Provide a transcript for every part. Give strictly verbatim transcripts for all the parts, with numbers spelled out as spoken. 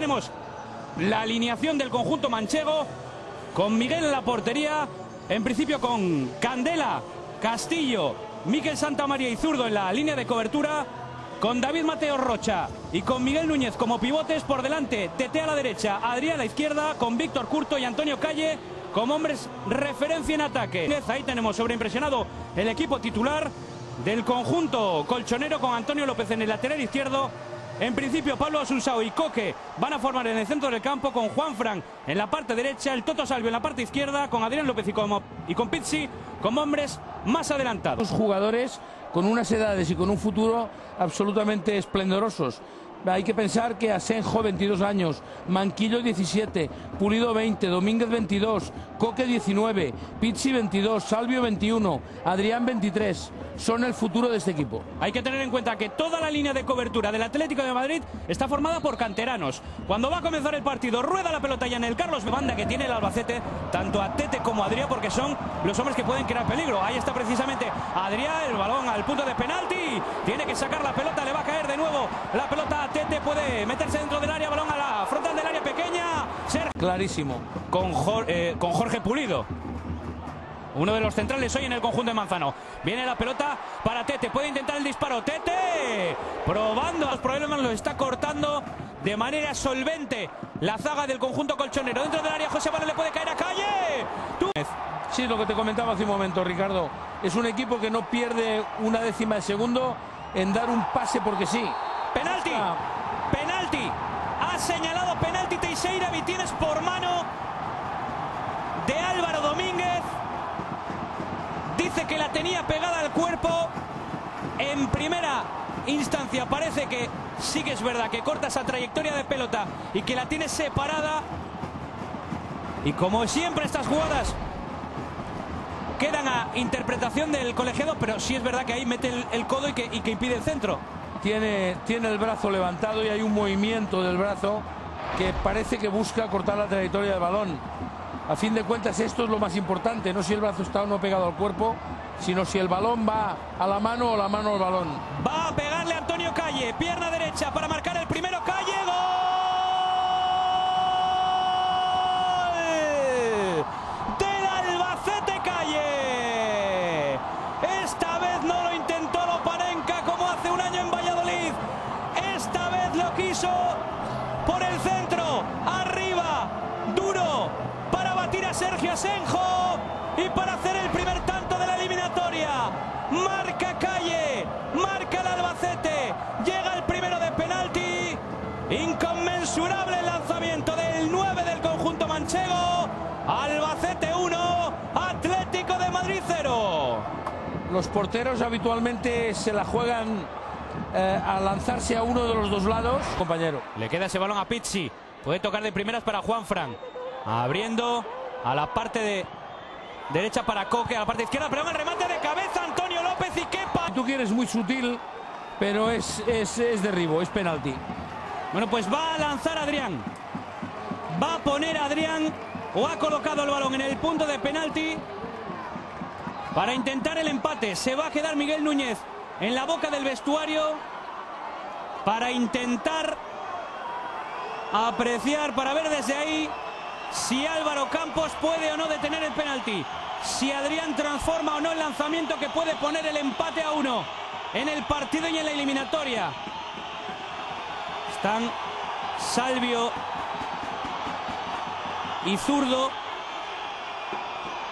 Tenemos la alineación del conjunto manchego con Miguel en la portería, en principio con Candela, Castillo, Miguel Santa María y Zurdo en la línea de cobertura, con David Mateo Rocha y con Miguel Núñez como pivotes, por delante Tete a la derecha, Adrián a la izquierda, con Víctor Curto y Antonio Calle como hombres referencia en ataque. Ahí tenemos sobreimpresionado el equipo titular del conjunto colchonero, con Antonio López en el lateral izquierdo. En principio Pablo Assunzao y Koke van a formar en el centro del campo, con Juanfran en la parte derecha, el Toto Salvio en la parte izquierda, con Adrián López y, como, y con Pizzi como hombres más adelantados. Los jugadores con unas edades y con un futuro absolutamente esplendorosos. Hay que pensar que Asenjo, veintidós años, Manquillo, diecisiete, Pulido, veinte, Domínguez, veintidós, Koke, diecinueve, Pizzi, veintidós, Salvio, veintiuno, Adrián, veintitrés, son el futuro de este equipo. Hay que tener en cuenta que toda la línea de cobertura del Atlético de Madrid está formada por canteranos. Cuando va a comenzar el partido, rueda la pelota ya en el Carlos Belmonte, que tiene el Albacete, tanto a Tete como a Adrián, porque son los hombres que pueden crear peligro. Ahí está precisamente Adrián, el balón al punto de penalti, tiene que sacar la pelota, le va a caer de nuevo la pelota a Tete, puede meterse dentro del área, balón a la frontal del área pequeña. Ser... Clarísimo. Con, Jor eh, con Jorge Pulido, uno de los centrales hoy en el conjunto de Manzano. Viene la pelota para Tete, puede intentar el disparo. Tete, probando los problemas, lo está cortando de manera solvente la zaga del conjunto colchonero. Dentro del área, José Vale le puede caer a Calle. Tú... Sí, lo que te comentaba hace un momento, Ricardo. Es un equipo que no pierde una décima de segundo en dar un pase porque sí. Penalti, penalti, ha señalado penalti Teixeira, y tienes por mano de Álvaro Domínguez. Dice que la tenía pegada al cuerpo. En primera instancia parece que sí que es verdad que corta esa trayectoria de pelota y que la tiene separada. Y como siempre estas jugadas quedan a interpretación del colegiado, pero sí es verdad que ahí mete el, el codo y que, y que impide el centro. Tiene, tiene el brazo levantado y hay un movimiento del brazo que parece que busca cortar la trayectoria del balón. A fin de cuentas esto es lo más importante, no si el brazo está o no pegado al cuerpo, sino si el balón va a la mano o la mano al balón. Va a pegarle a Antonio Calle, pierna derecha para marcar el primero. Calle, ¡gol! ¡Del Albacete Calle! Esta vez no lo intentó Loparenca como hace un año en Valladolid. Esta vez lo quiso por el centro, arriba, duro, para batir a Sergio Asenjo y para hacer el primer tanto de la eliminatoria. Marca Calle, marca el Albacete, llega el primero de penalti. Inconmensurable el lanzamiento del nueve del conjunto manchego. Albacete uno, Atlético de Madrid cero. Los porteros habitualmente se la juegan eh, a lanzarse a uno de los dos lados. Compañero, le queda ese balón a Pizzi, puede tocar de primeras para Juanfran, abriendo a la parte de derecha para Koke, a la parte izquierda, pero un remate de cabeza Antonio López y Kepa. Tú quieres muy sutil, pero es, es, es derribo, es penalti. Bueno, pues va a lanzar Adrián, va a poner a Adrián, o ha colocado el balón en el punto de penalti para intentar el empate. Se va a quedar Miguel Núñez en la boca del vestuario para intentar apreciar, para ver desde ahí si Álvaro Campos puede o no detener el penalti, si Adrián transforma o no el lanzamiento que puede poner el empate a uno en el partido y en la eliminatoria. Están Salvio y Zurdo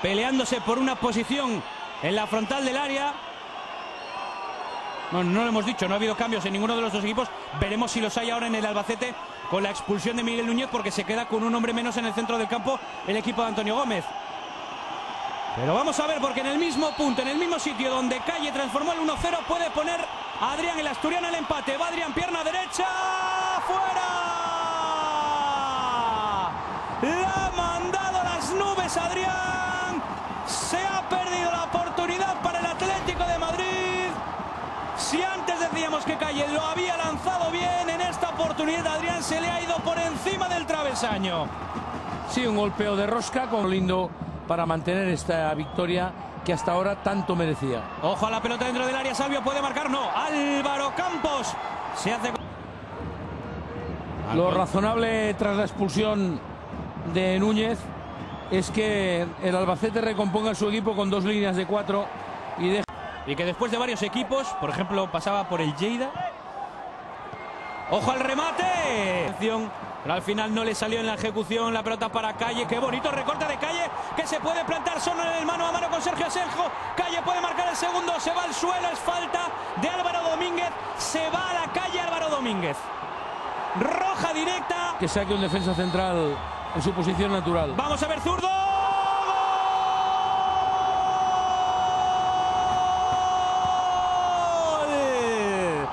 peleándose por una posición en la frontal del área. No, no lo hemos dicho, no ha habido cambios en ninguno de los dos equipos. Veremos si los hay ahora en el Albacete con la expulsión de Miguel Núñez, porque se queda con un hombre menos en el centro del campo el equipo de Antonio Gómez. Pero vamos a ver, porque en el mismo punto, en el mismo sitio donde Calle transformó el uno cero, puede poner a Adrián, el asturiano, el empate. Va Adrián, pierna derecha, ¡fuera! Le ha mandado las nubes Adrián. Se ha perdido la oportunidad para el Atlético de Madrid. Si antes decíamos que Calle lo había lanzado bien, en esta oportunidad Adrián se le ha ido por encima del travesaño. Sí, un golpeo de rosca con lindo para mantener esta victoria que hasta ahora tanto merecía. Ojo a la pelota dentro del área, Salvio puede marcar, no, Álvaro Campos se hace... Lo razonable tras la expulsión de Núñez es que el Albacete recomponga su equipo con dos líneas de cuatro y deja... Y que después de varios equipos, por ejemplo, pasaba por el Lleida. ¡Ojo al remate! Pero al final no le salió en la ejecución, la pelota para Calle. ¡Qué bonito recorte de Calle! Que se puede plantar solo en el mano a mano con Sergio Asenjo. Calle puede marcar el segundo, se va al suelo, es falta de Álvaro Domínguez. Se va a la calle Álvaro Domínguez. Roja directa. Que saque un defensa central en su posición natural. Vamos a ver, Zurdo. ¡Gol!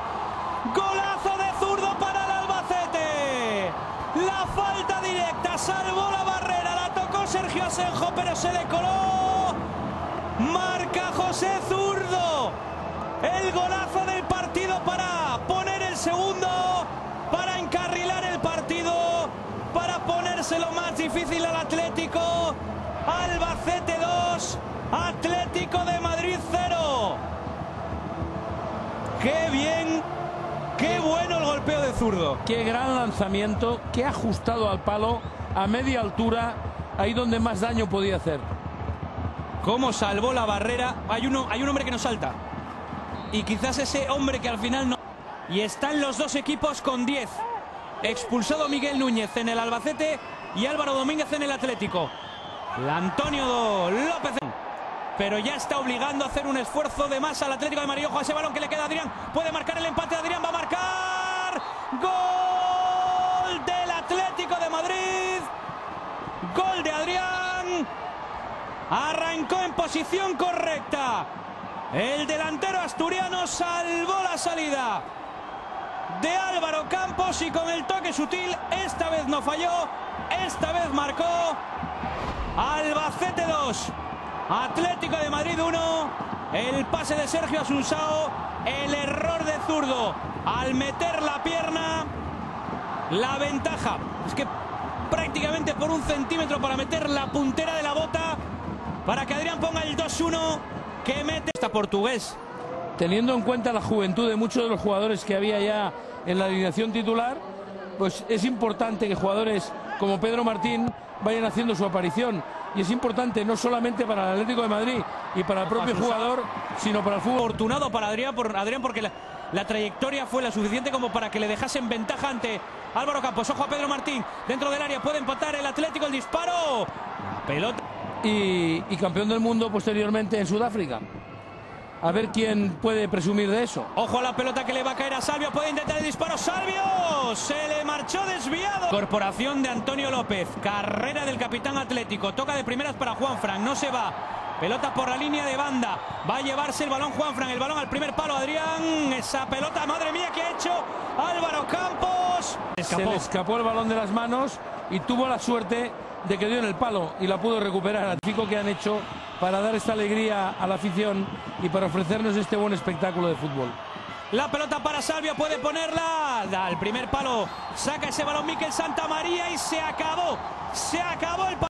Golazo de Zurdo para el Albacete. La falta directa, salvó la barrera, la tocó Sergio Asenjo, pero se le coló. Marca José Zurdo. El golazo del partido para poner el segundo, para encarrilar el partido, para ponérselo más difícil al Atlético. Albacete dos, Atlético de Madrid cero. ¡Qué bien! ¡Qué bueno el golpeo de Zurdo! ¡Qué gran lanzamiento! ¡Qué ajustado al palo! A media altura, ahí donde más daño podía hacer. ¿Cómo salvó la barrera? Hay uno, hay un hombre que no salta. Y quizás ese hombre que al final no... Y están los dos equipos con diez. Expulsado Miguel Núñez en el Albacete y Álvaro Domínguez en el Atlético. La Antonio López. Pero ya está obligando a hacer un esfuerzo de más al Atlético de Madrid. Ojo a ese balón que le queda a Adrián. Puede marcar el empate. Adrián va a marcar. Gol del Atlético de Madrid. Gol de Adrián. Arrancó en posición correcta. El delantero asturiano salvó la salida de Álvaro Campos y con el toque sutil, esta vez no falló, esta vez marcó. Albacete dos, Atlético de Madrid uno, el pase de Sergio Asunzao, el error de Zurdo al meter la pierna. La ventaja es que prácticamente por un centímetro para meter la puntera de la bota, para que Adrián ponga el dos uno, que mete esta portugués. Teniendo en cuenta la juventud de muchos de los jugadores que había ya en la alineación titular, pues es importante que jugadores como Pedro Martín vayan haciendo su aparición. Y es importante no solamente para el Atlético de Madrid y para el propio jugador, sino para el fútbol. Afortunado para Adrián, por Adrián porque la, la trayectoria fue la suficiente como para que le dejasen ventaja ante Álvaro Campos. Ojo a Pedro Martín, dentro del área puede empatar el Atlético, el disparo. La pelota. Y, y campeón del mundo posteriormente en Sudáfrica. A ver quién puede presumir de eso. Ojo a la pelota que le va a caer a Salvio. Puede intentar el disparo. ¡Salvio! Se le marchó desviado. Corporación de Antonio López. Carrera del capitán Atlético. Toca de primeras para Juanfran. No se va. Pelota por la línea de banda. Va a llevarse el balón Juanfran. El balón al primer palo. Adrián. Esa pelota, madre mía, que ha hecho Álvaro Campos. Escapó. Se le escapó el balón de las manos y tuvo la suerte de que dio en el palo y la pudo recuperar. Al chico que han hecho para dar esta alegría a la afición y para ofrecernos este buen espectáculo de fútbol. La pelota para Salvio, puede ponerla, da el primer palo, saca ese balón Miguel Santa María y se acabó, se acabó el partido.